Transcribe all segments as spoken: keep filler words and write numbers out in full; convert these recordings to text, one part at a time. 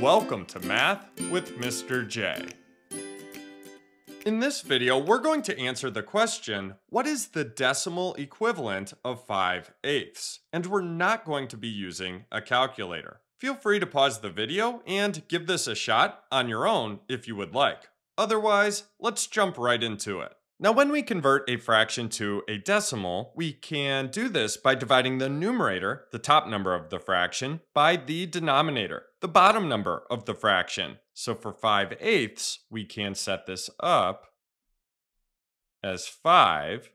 Welcome to Math with Mister J. In this video, we're going to answer the question, what is the decimal equivalent of five eighths? And we're not going to be using a calculator. Feel free to pause the video and give this a shot on your own if you would like. Otherwise, let's jump right into it. Now, when we convert a fraction to a decimal, we can do this by dividing the numerator, the top number of the fraction, by the denominator, the bottom number of the fraction. So for five eighths, we can set this up as five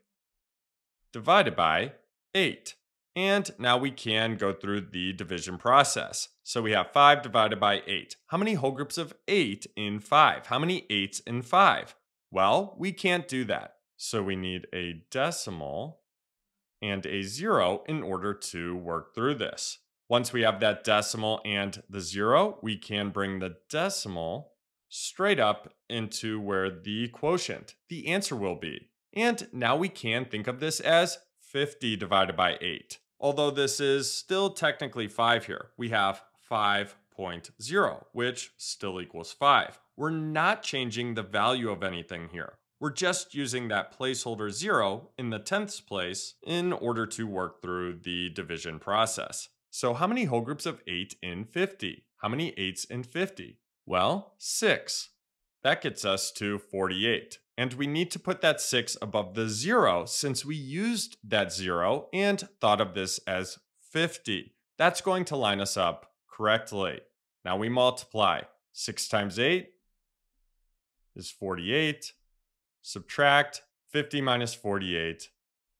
divided by eight. And now we can go through the division process. So we have five divided by eight. How many whole groups of eight in five? How many eights in five? Well, we can't do that. So we need a decimal and a zero in order to work through this. Once we have that decimal and the zero, we can bring the decimal straight up into where the quotient, the answer will be. And now we can think of this as fifty divided by eight. Although this is still technically five here, we have five point zero, which still equals five. We're not changing the value of anything here. We're just using that placeholder zero in the tenths place in order to work through the division process. So how many whole groups of eight in fifty? How many eights in fifty? Well, six. That gets us to forty-eight. And we need to put that six above the zero since we used that zero and thought of this as fifty. That's going to line us up correctly. Now we multiply. six times eight is forty-eight. Subtract fifty minus forty-eight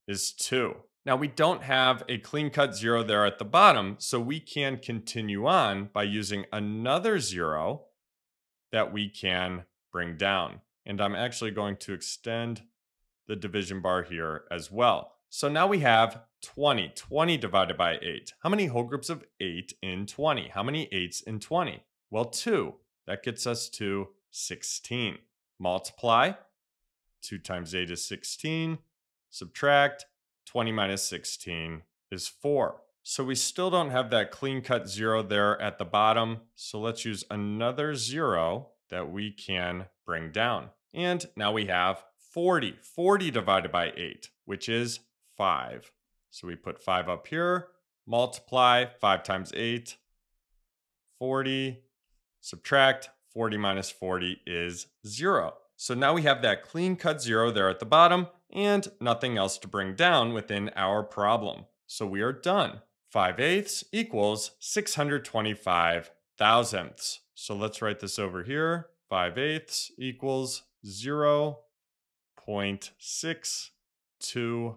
is two. Now we don't have a clean-cut zero there at the bottom, so we can continue on by using another zero that we can bring down. And I'm actually going to extend the division bar here as well. So now we have twenty. twenty divided by eight. How many whole groups of eight in twenty? How many eights in twenty? Well, two. That gets us to sixteen. Multiply. two times eight is sixteen. Subtract. twenty minus sixteen is four. So we still don't have that clean-cut zero there at the bottom. So let's use another zero that we can bring down. And now we have forty. forty divided by eight, which is five. So we put five up here, multiply five times eight, forty, subtract forty minus forty is zero. So now we have that clean-cut zero there at the bottom and nothing else to bring down within our problem. So we are done. five eighths equals six hundred twenty-five thousandths. So let's write this over here. five eighths equals zero point six two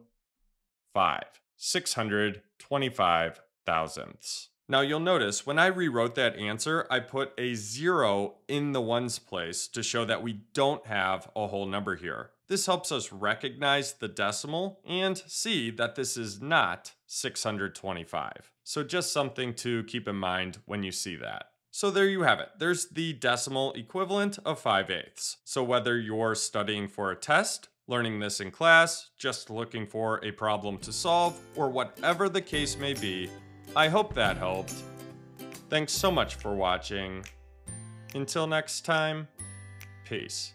five. six hundred twenty-five thousandths. Now you'll notice when I rewrote that answer, I put a zero in the ones place to show that we don't have a whole number here. This helps us recognize the decimal and see that this is not six hundred twenty-five. So just something to keep in mind when you see that. So there you have it. There's the decimal equivalent of five eighths. So whether you're studying for a test, learning this in class, just looking for a problem to solve, or whatever the case may be, I hope that helped. Thanks so much for watching. Until next time, peace.